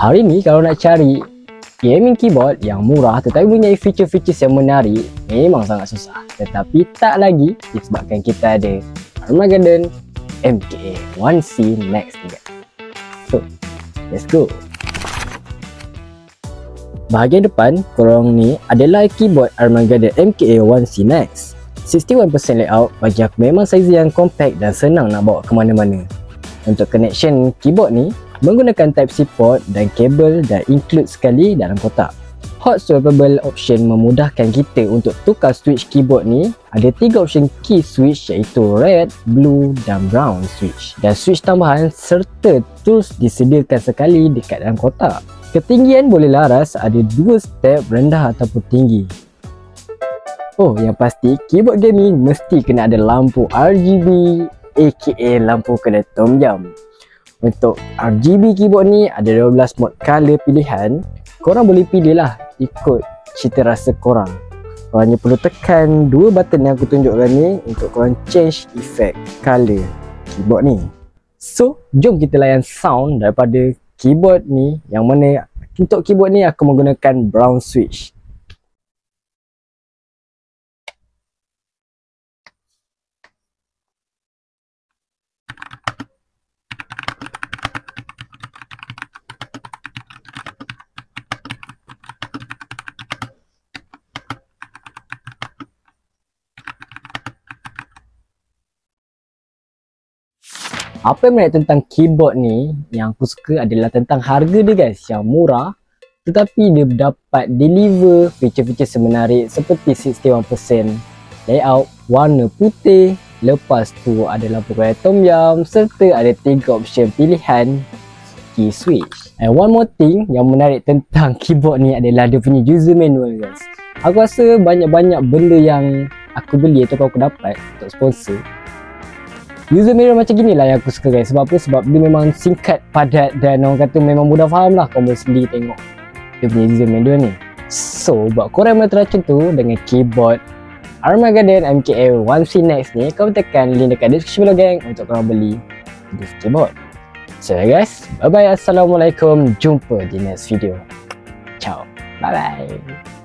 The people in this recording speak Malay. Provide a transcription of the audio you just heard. Hari ini kalau nak cari gaming keyboard yang murah tetapi punya feature-feature yang menarik, memang sangat susah. Tetapi tak lagi disebabkan kita ada Armageddon MKA1C NEXT. So, let's go. Bahagian depan korong ni adalah keyboard Armageddon MKA1C NEXT. 61% layout, wajah memang saiz yang compact dan senang nak bawa ke mana-mana. Untuk connection keyboard ni, menggunakan Type-C port dan kabel dan include sekali dalam kotak. Hot swappable option memudahkan kita untuk tukar switch keyboard ni. Ada 3 option key switch iaitu red, blue dan brown switch. Dan switch tambahan serta tools disediakan sekali dekat dalam kotak. Ketinggian boleh laras, ada 2 step rendah ataupun tinggi. Oh, yang pasti keyboard gaming mesti kena ada lampu RGB aka lampu kena tom jam. Untuk RGB keyboard ni ada 12 mode color pilihan. Korang boleh pilih lah ikut cita rasa korang. Korang hanya perlu tekan 2 button yang aku tunjukkan ni untuk korang change effect color keyboard ni. So, jom kita layan sound daripada keyboard ni, yang mana untuk keyboard ni aku menggunakan brown switch. Apa yang menarik tentang keyboard ni yang aku suka adalah tentang harga dia guys, yang murah tetapi dia dapat deliver feature-feature semenarik seperti 61% layout, warna putih, lepas tu ada lampu kena tom jam serta ada 3 option pilihan key switch. And one more thing yang menarik tentang keyboard ni adalah dia punya user manual guys. Aku rasa banyak-banyak benda yang aku beli atau aku dapat untuk sponsor, user manual macam gini lah yang aku suka guys. Sebab apa? Sebab dia memang singkat, padat dan orang kata memang mudah faham lah. Kau boleh sendiri tengok dia punya user manual ni. So, buat korang yang teracun tu dengan keyboard Armageddon MKA1C NEXT ni, kau tekan link dekat description below gang untuk korang beli this keyboard. So guys, bye bye. Assalamualaikum. Jumpa di next video. Ciao. Bye bye.